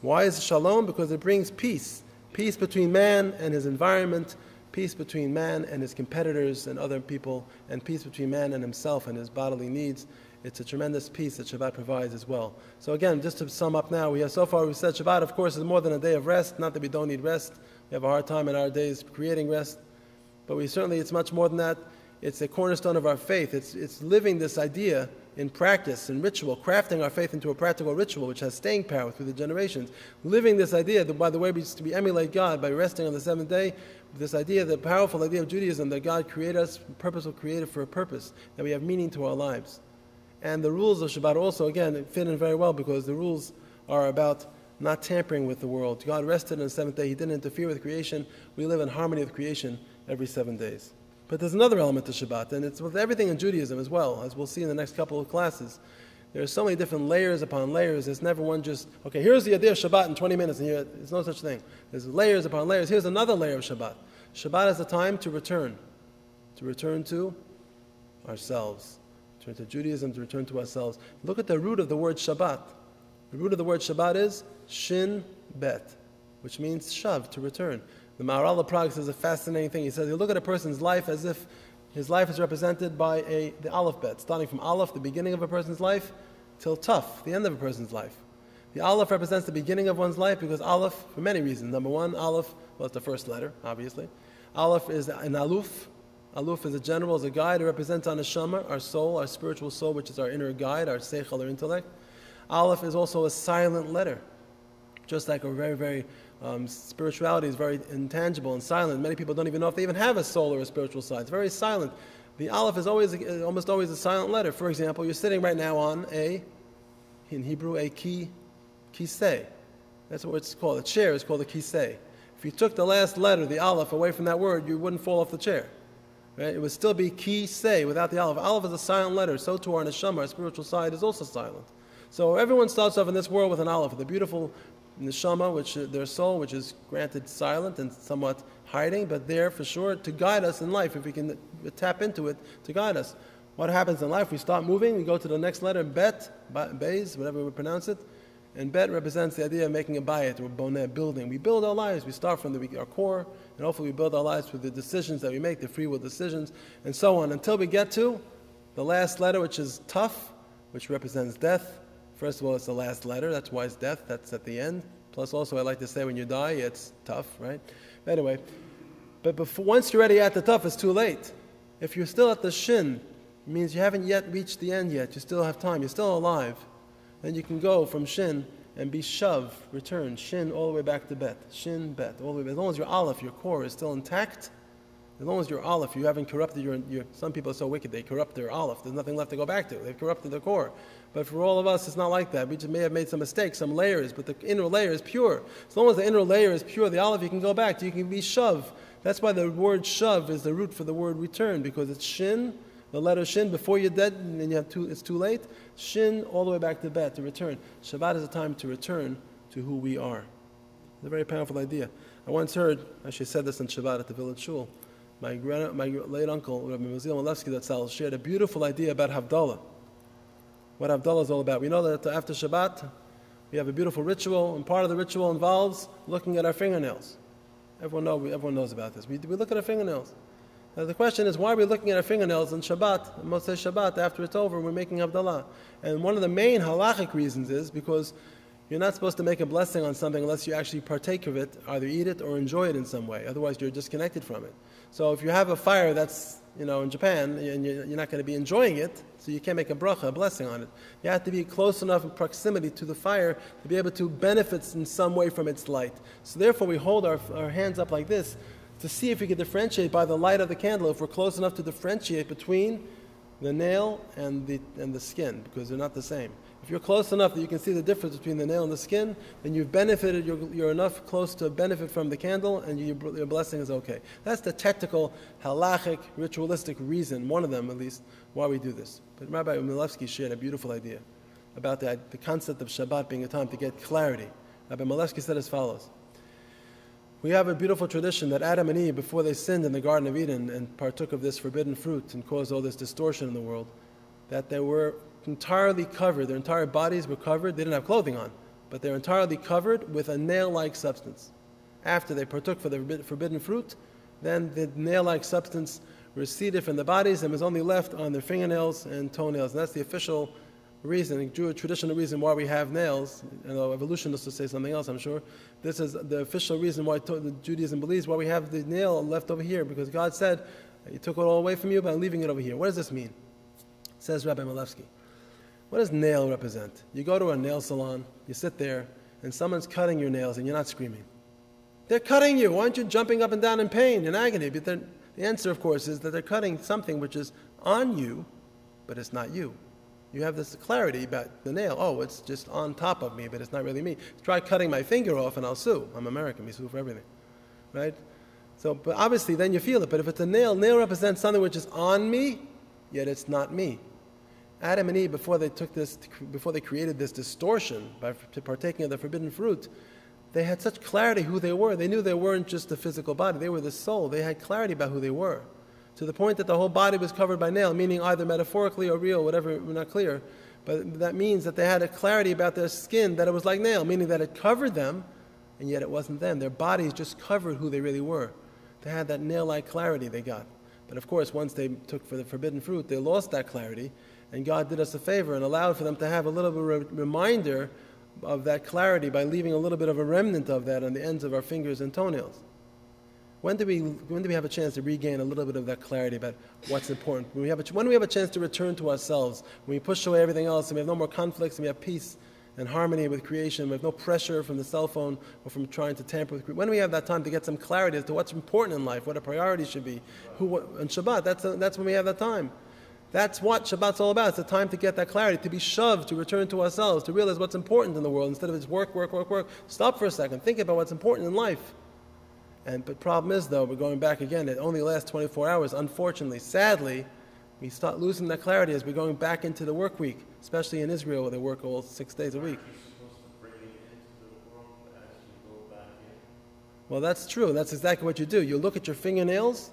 Why is it Shalom? Because it brings peace. Peace between man and his environment, peace between man and his competitors and other people, and peace between man and himself and his bodily needs. It's a tremendous peace that Shabbat provides as well. So again, just to sum up now, we have so far we said Shabbat, of course, is more than a day of rest. Not that we don't need rest. We have a hard time in our days creating rest. But we certainly, it's much more than that. It's a cornerstone of our faith. It's, it's living this idea in practice, in ritual, crafting our faith into a practical ritual which has staying power through the generations. Living this idea that by the way we, we emulate God by resting on the seventh day, this idea, the powerful idea of Judaism, that God created us, purposeful created for a purpose, that we have meaning to our lives. And the rules of Shabbat also, again, fit in very well because the rules are about not tampering with the world. God rested on the seventh day. He didn't interfere with creation. We live in harmony with creation every seven days. But there's another element to Shabbat, and it's with everything in Judaism as well, as we'll see in the next couple of classes. There are so many different layers upon layers. There's never one just, okay, here's the idea of Shabbat in twenty minutes, and here, there's no such thing. There's layers upon layers. Here's another layer of Shabbat. Shabbat is a time to return, to return to ourselves, to return to Judaism, to return to ourselves. Look at the root of the word Shabbat. The root of the word Shabbat is Shin Bet, which means shav, to return. The Maharal of Prague says a fascinating thing. He says, you look at a person's life as if his life is represented by a, the Aleph Bet, starting from Aleph, the beginning of a person's life, till Tuf, the end of a person's life. The Aleph represents the beginning of one's life because Aleph, for many reasons. Number one, Aleph, well, it's the first letter, obviously. Aleph is an Aluf. Aluf is a general, is a guide. It represents our neshama, our soul, our spiritual soul, which is our inner guide, our seichel, our intellect. Aleph is also a silent letter, just like a very, very... Um, spirituality is very intangible and silent. Many people don't even know if they even have a soul or a spiritual side. It's very silent. The Aleph is always, a, almost always a silent letter. For example, you're sitting right now on a, in Hebrew, a ki, kisei. That's what it's called. A chair is called a kisei. If you took the last letter, the Aleph, away from that word, you wouldn't fall off the chair. Right? It would still be kisei without the Aleph. Aleph is a silent letter. So too our neshama, our spiritual side, is also silent. So everyone starts off in this world with an Aleph, the beautiful neshama, which uh, their soul, which is granted silent and somewhat hiding, but there for sure to guide us in life, if we can tap into it to guide us. What happens in life? We start moving, we go to the next letter, bet, bays, whatever we pronounce it, and bet represents the idea of making a bayit or boneh, building. We build our lives, we start from the, our core, and hopefully we build our lives with the decisions that we make, the free will decisions, and so on, until we get to the last letter, which is tough, which represents death. First of all, it's the last letter. That's why it's death. That's at the end. Plus, also, I like to say when you die, it's tough, right? Anyway, but before, once you're already at the tough, it's too late. If you're still at the shin, it means you haven't yet reached the end yet. You still have time. You're still alive. Then you can go from shin and be shav, return, shin all the way back to bet, shin, bet, all the way back. As long as your aleph, your core, is still intact, as long as your aleph, you haven't corrupted your, your... Some people are so wicked, they corrupt their aleph. There's nothing left to go back to. They've corrupted their core. But for all of us, it's not like that. We just may have made some mistakes, some layers, but the inner layer is pure. As long as the inner layer is pure, the aleph, you can go back. You can be shav. That's why the word shav is the root for the word return, because it's shin, the letter shin, before you're dead, and then you have too, it's too late. Shin, all the way back to bet, to return. Shabbat is a time to return to who we are. It's a very powerful idea. I once heard, I actually said this on Shabbat at the village shul, My, grand, my late uncle, Rabbi Uziel Milevsky, that Sal, shared a beautiful idea about Havdalah. What Havdalah is all about. We know that after Shabbat, we have a beautiful ritual, and part of the ritual involves looking at our fingernails. Everyone, know, everyone knows about this. We, we look at our fingernails. Now the question is, why are we looking at our fingernails on Shabbat, Motzei Shabbat, after it's over, we're making Havdalah? And one of the main halachic reasons is because you're not supposed to make a blessing on something unless you actually partake of it, either eat it or enjoy it in some way. Otherwise, you're disconnected from it. So if you have a fire that's, you know, in Japan, and you're not going to be enjoying it, so you can't make a bracha, a blessing on it. You have to be close enough in proximity to the fire to be able to benefit in some way from its light. So therefore, we hold our, our hands up like this to see if we can differentiate by the light of the candle, if we're close enough to differentiate between the nail and the, and the skin, because they're not the same. If you're close enough that you can see the difference between the nail and the skin, then you've benefited, you're, you're enough close to benefit from the candle, and you, your blessing is okay. That's the technical, halachic, ritualistic reason, one of them at least, why we do this. But Rabbi Milevsky shared a beautiful idea about the, the concept of Shabbat being a time to get clarity. Rabbi Milevsky said as follows. We have a beautiful tradition that Adam and Eve, before they sinned in the Garden of Eden and partook of this forbidden fruit and caused all this distortion in the world, that they were entirely covered, their entire bodies were covered, they didn't have clothing on, but they were entirely covered with a nail-like substance. After they partook of the forbidden fruit, then the nail-like substance receded from the bodies and was only left on their fingernails and toenails. And that's the official reason, Jewish traditional reason why we have nails. You know, evolutionists will say something else, I'm sure. This is the official reason why Judaism believes why we have the nail left over here, because God said, "He took it all away from you, but I'm leaving it over here." What does this mean? Says Rabbi Milevsky. What does nail represent? You go to a nail salon, you sit there, and someone's cutting your nails, and you're not screaming. They're cutting you. Why aren't you jumping up and down in pain and agony? But the answer, of course, is that they're cutting something which is on you, but it's not you. You have this clarity about the nail. Oh, it's just on top of me, but it's not really me. Try cutting my finger off and I'll sue. I'm American. We sue for everything, right? So, but obviously then you feel it. But if it's a nail, nail represents something which is on me, yet it's not me. Adam and Eve, before they took this, before they created this distortion by partaking of the forbidden fruit, they had such clarity who they were. They knew they weren't just the physical body. They were the soul. They had clarity about who they were, to the point that the whole body was covered by nail, meaning either metaphorically or real, whatever, we're not clear. But that means that they had a clarity about their skin that it was like nail, meaning that it covered them, and yet it wasn't them. Their bodies just covered who they really were. They had that nail-like clarity they got. But of course, once they took for the forbidden fruit, they lost that clarity, and God did us a favor and allowed for them to have a little bit of a reminder of that clarity by leaving a little bit of a remnant of that on the ends of our fingers and toenails. When do, we, when do we have a chance to regain a little bit of that clarity about what's important? When, we have a, when do we have a chance to return to ourselves? When we push away everything else and we have no more conflicts and we have peace and harmony with creation, we have no pressure from the cell phone or from trying to tamper with creation. When do we have that time to get some clarity as to what's important in life, what our priorities should be? Who, what, and Shabbat, that's, a, that's when we have that time. That's what Shabbat's all about. It's a time to get that clarity, to be shoved, to return to ourselves, to realize what's important in the world. Instead of it's work, work, work, work, stop for a second. Think about what's important in life. And, but the problem is, though, we're going back again. It only lasts twenty-four hours. Unfortunately, sadly, we start losing that clarity as we're going back into the work week, especially in Israel where they work all six days a week. Well, that's true. That's exactly what you do. You look at your fingernails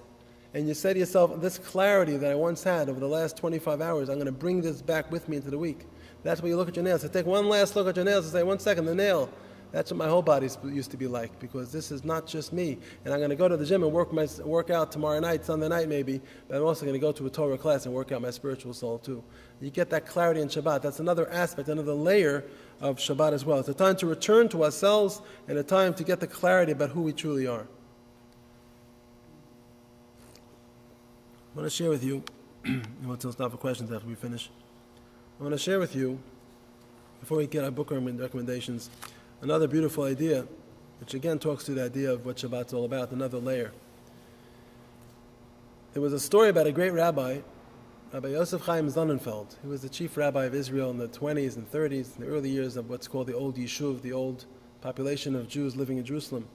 and you say to yourself, this clarity that I once had over the last twenty-five hours, I'm going to bring this back with me into the week. That's when you look at your nails. So take one last look at your nails and say, one second, the nail. That's what my whole body used to be like, because this is not just me. And I'm going to go to the gym and work, my, work out tomorrow night, Sunday night maybe, but I'm also going to go to a Torah class and work out my spiritual soul too. You get that clarity in Shabbat. That's another aspect, another layer of Shabbat as well. It's a time to return to ourselves and a time to get the clarity about who we truly are. I want to share with you, and we'll stop for questions after we finish. I want to share with you, before we get our book recommendations, another beautiful idea, which again talks to the idea of what Shabbat's all about, another layer. There was a story about a great rabbi, Rabbi Yosef Chaim Sonnenfeld, who was the chief rabbi of Israel in the twenties and thirties, in the early years of what's called the old Yishuv, the old population of Jews living in Jerusalem.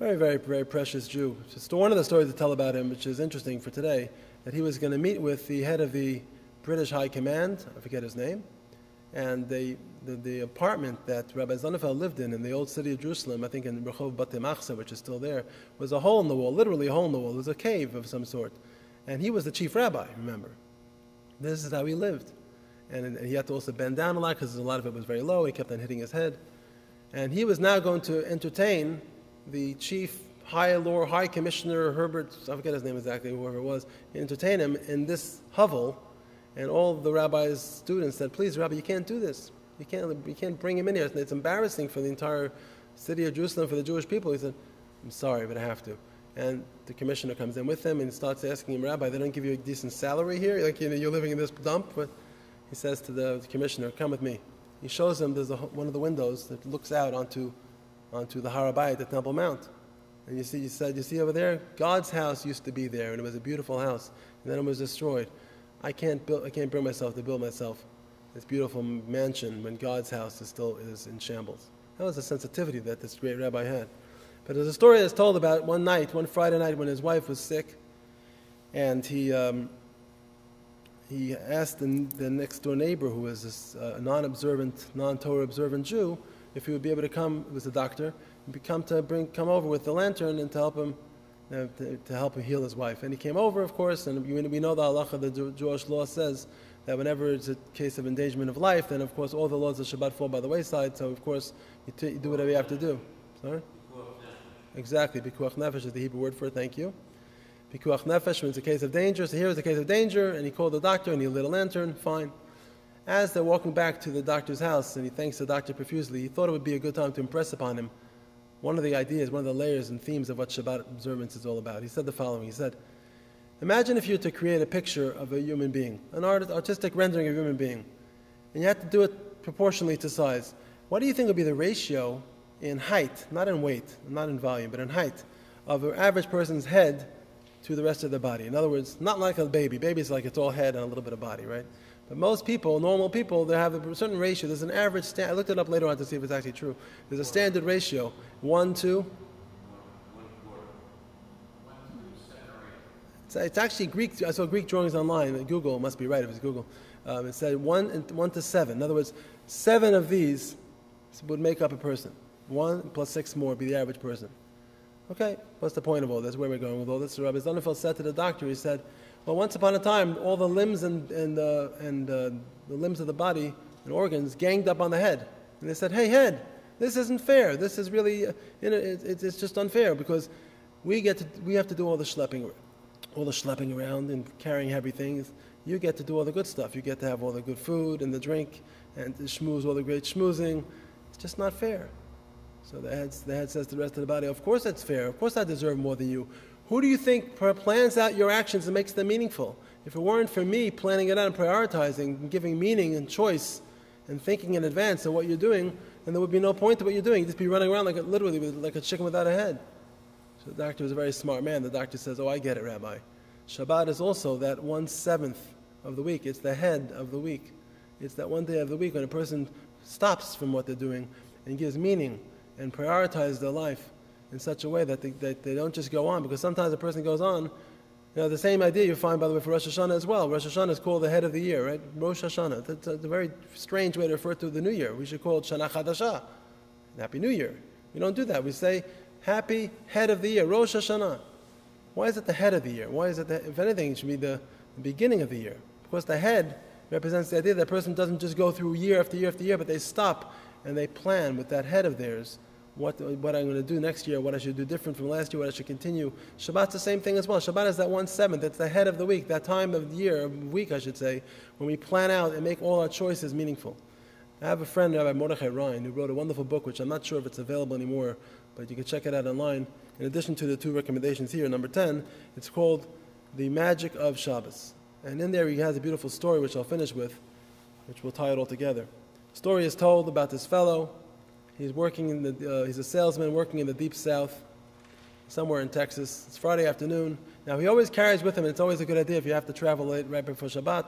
Very, very, very precious Jew. Just one of the stories to tell about him, which is interesting for today, that he was going to meet with the head of the British High Command, I forget his name, and they, the, the apartment that Rabbi Sonnenfeld lived in, in the old city of Jerusalem, I think in Rehov Batei Machsa, which is still there, was a hole in the wall, literally a hole in the wall. It was a cave of some sort. And he was the chief rabbi, remember. This is how he lived. And, and he had to also bend down a lot because a lot of it was very low. He kept on hitting his head. And he was now going to entertain the chief high lord, high commissioner Herbert, I forget his name exactly, whoever it was, entertain him in this hovel, and all the rabbi's students said, "Please, Rabbi, you can't do this. You can't, you can't bring him in here. It's embarrassing for the entire city of Jerusalem, for the Jewish people." He said, "I'm sorry, but I have to." And the commissioner comes in with him and starts asking him, "Rabbi, they don't give you a decent salary here? Like, you know, you're living in this dump?" But he says to the commissioner, "Come with me." He shows him there's a, one of the windows that looks out onto, onto the Harabayat, the Temple Mount. And you see, you said, "You see over there? God's house used to be there, and it was a beautiful house. And then it was destroyed. I can't build, I can't bring myself to build myself this beautiful mansion when God's house is still is in shambles." That was the sensitivity that this great rabbi had. But there's a story that's told about one night, one Friday night, when his wife was sick, and he um, he asked the, the next-door neighbor, who was this uh, non-observant, non-Torah observant Jew, if he would be able to come. It was a doctor, and be come to bring come over with the lantern and to help him uh, to, to help him heal his wife. And he came over, of course, and we know the Halachah, the Jewish law says that whenever it's a case of endangerment of life, then of course all the laws of Shabbat fall by the wayside. So of course you, t you do whatever you have to do. Sorry. Exactly, Pikuach Nefesh is the Hebrew word for it, thank you. Pikuach Nefesh means a case of danger, so here is a case of danger, and he called the doctor and he lit a lantern, fine. As they're walking back to the doctor's house, and he thanks the doctor profusely, he thought it would be a good time to impress upon him one of the ideas, one of the layers and themes of what Shabbat observance is all about. He said the following, he said, "Imagine if you were to create a picture of a human being, an art artistic rendering of a human being, and you had to do it proportionally to size. What do you think would be the ratio in height, not in weight, not in volume, but in height, of an average person's head to the rest of their body?" In other words, not like a baby. Baby's like it's all head and a little bit of body, right? But most people, normal people, they have a certain ratio. There's an average stand. I looked it up later on to see if it's actually true. There's a standard ratio. One, two. It's, it's actually Greek. I saw Greek drawings online. Google must be right if it's Google. Um, it said one, and one to seven. In other words, seven of these would make up a person. One plus six more would be the average person. Okay, what's the point of all this? Where are we going with all this? So Rabbi Sonnenfeld said to the doctor, he said, "Well, once upon a time, all the limbs and, and, uh, and uh, the limbs of the body and organs ganged up on the head. And they said, 'Hey, head, this isn't fair. This is really, uh, you know, it, it, it's just unfair because we, get to, we have to do all the schlepping, all the schlepping around and carrying heavy things. You get to do all the good stuff. You get to have all the good food and the drink and to schmooze all the great schmoozing. It's just not fair.' So the head, the head says to the rest of the body, 'Of course that's fair. Of course I deserve more than you. Who do you think plans out your actions and makes them meaningful? If it weren't for me planning it out and prioritizing and giving meaning and choice and thinking in advance of what you're doing, then there would be no point to what you're doing. You'd just be running around like a, literally like a chicken without a head.'" So the doctor was a very smart man. The doctor says, "Oh, I get it, Rabbi. Shabbat is also that one-seventh of the week. It's the head of the week. It's that one day of the week when a person stops from what they're doing and gives meaning and prioritize their life in such a way that they, that they don't just go on." Because sometimes a person goes on, you know, the same idea you find, by the way, for Rosh Hashanah as well. Rosh Hashanah is called the head of the year, right? Rosh Hashanah. That's a very strange way to refer to the new year. We should call it Shana Chadasha, Happy New Year. We don't do that. We say, Happy Head of the Year, Rosh Hashanah. Why is it the head of the year? Why is it, the, if anything, it should be the beginning of the year? Because the head represents the idea that a person doesn't just go through year after year after year, but they stop and they plan with that head of theirs what, what I'm going to do next year, what I should do different from last year, what I should continue. Shabbat's the same thing as well. Shabbat is that one-seventh. It's the head of the week, that time of the year, week I should say, when we plan out and make all our choices meaningful. I have a friend, Rabbi Mordechai Ryan, who wrote a wonderful book, which I'm not sure if it's available anymore, but you can check it out online. In addition to the two recommendations here, number ten, it's called The Magic of Shabbos. And in there he has a beautiful story, which I'll finish with, which will tie it all together. Story is told about this fellow. He's working in the. Uh, he's a salesman working in the deep south, somewhere in Texas. It's Friday afternoon. Now he always carries with him, and it's always a good idea if you have to travel late right before Shabbat.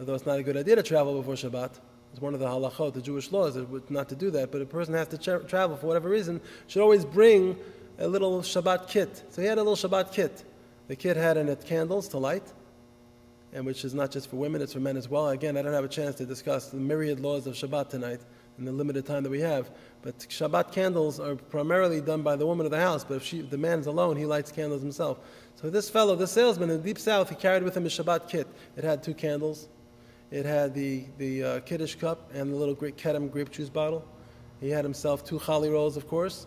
Although it's not a good idea to travel before Shabbat. It's one of the halachot, the Jewish laws, not to do that. But a person has to tra travel for whatever reason should always bring a little Shabbat kit. So he had a little Shabbat kit. The kit had in it candles to light, and which is not just for women, it's for men as well. Again, I don't have a chance to discuss the myriad laws of Shabbat tonight in the limited time that we have. But Shabbat candles are primarily done by the woman of the house, but if, she, if the man is alone, he lights candles himself. So this fellow, this salesman in the Deep South, he carried with him his Shabbat kit. It had two candles. It had the, the uh, Kiddush cup and the little Kedem grape juice bottle. He had himself two chali rolls, of course,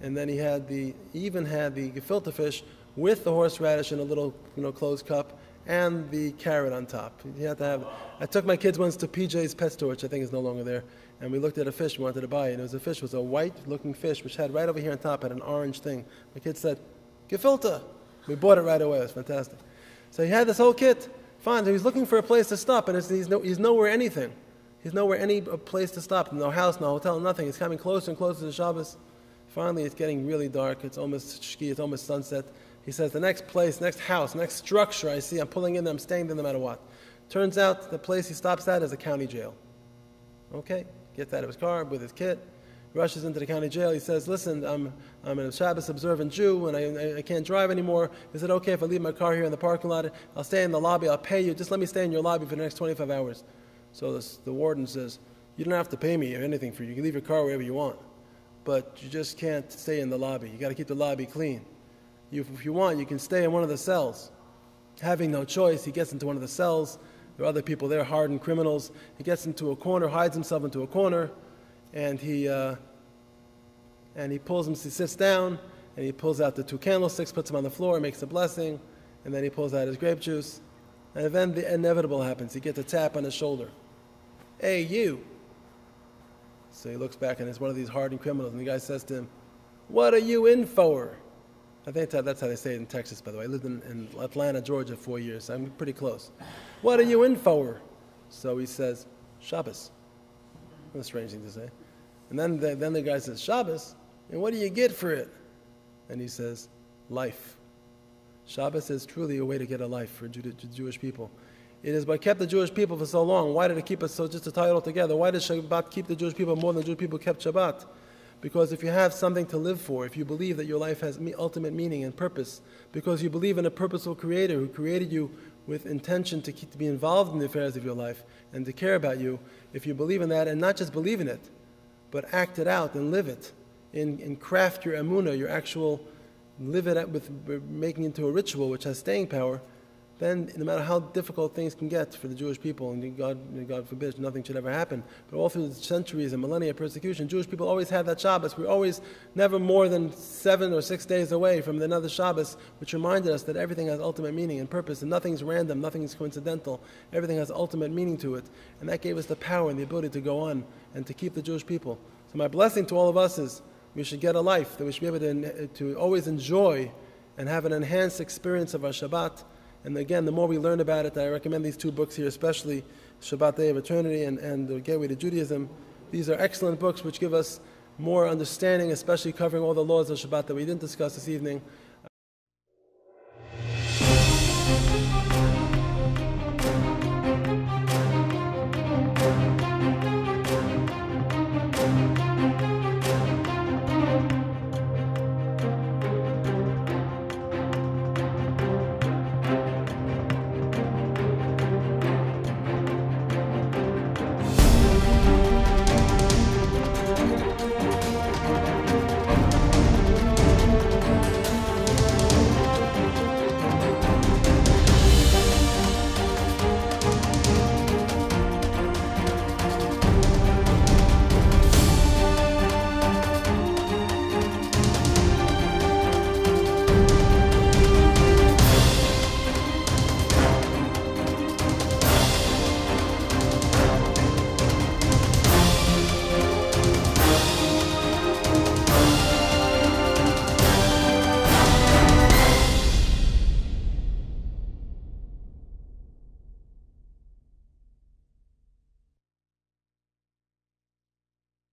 and then he had the he even had the gefilte fish with the horseradish in a little you know closed cup and the carrot on top. You have to have. I took my kids once to P J's Pet Store, which I think is no longer there, and we looked at a fish we wanted to buy, and it was a fish, it was a white-looking fish, which had right over here on top had an orange thing. My kids said, "Gefilte." We bought it right away. It was fantastic. So he had this whole kit. Fine. So he's looking for a place to stop, and it's, he's, no, he's nowhere anything. He's nowhere any place to stop. No house, no hotel, nothing. He's coming closer and closer to Shabbos. Finally, it's getting really dark. It's almost shki. It's almost sunset. He says, the next place, next house, next structure I see, I'm pulling in there, I'm staying there no matter what. Turns out the place he stops at is a county jail. Okay, gets out of his car with his kit, rushes into the county jail. He says, listen, I'm, I'm a Shabbos-observant Jew, and I, I can't drive anymore. Is it okay if I leave my car here in the parking lot? I'll stay in the lobby, I'll pay you. Just let me stay in your lobby for the next twenty-five hours. So this, the warden says, you don't have to pay me or anything for you. You can leave your car wherever you want, but you just can't stay in the lobby. You got to keep the lobby clean. If you want, you can stay in one of the cells. Having no choice, he gets into one of the cells. There are other people there, hardened criminals. He gets into a corner, hides himself into a corner, and he uh, and he pulls him. He sits down, and he pulls out the two candlesticks, puts them on the floor, makes a blessing, and then he pulls out his grape juice. And then the inevitable happens. He gets a tap on his shoulder. Hey, you! So he looks back, and it's one of these hardened criminals, and the guy says to him, "What are you in for?" I think that's how they say it in Texas, by the way. I lived in, in Atlanta, Georgia, four years. I'm pretty close. What are you in for? So he says, Shabbos. What a strange thing to say. And then the, then the guy says, Shabbos? And what do you get for it? And he says, life. Shabbos is truly a way to get a life for Jew, Jewish people. It is what kept the Jewish people for so long. Why did it keep us so, just to tie it all together, why did Shabbat keep the Jewish people more than the Jewish people kept Shabbat? Because if you have something to live for, if you believe that your life has ultimate meaning and purpose, because you believe in a purposeful creator who created you with intention to, keep, to be involved in the affairs of your life and to care about you, if you believe in that, and not just believe in it, but act it out and live it, and, and craft your emunah, your actual, live it with making it into a ritual which has staying power, then no matter how difficult things can get for the Jewish people, and God, God forbid, nothing should ever happen, but all through the centuries and millennia of persecution, Jewish people always had that Shabbos. We were always never more than seven or six days away from another Shabbos, which reminded us that everything has ultimate meaning and purpose, and nothing's random, nothing's coincidental. Everything has ultimate meaning to it, and that gave us the power and the ability to go on and to keep the Jewish people. So my blessing to all of us is we should get a life, that we should be able to, to always enjoy and have an enhanced experience of our Shabbat. And again, the more we learn about it, I recommend these two books here, especially Shabbat Day of Eternity and, and The Gateway to Judaism. These are excellent books which give us more understanding, especially covering all the laws of Shabbat that we didn't discuss this evening,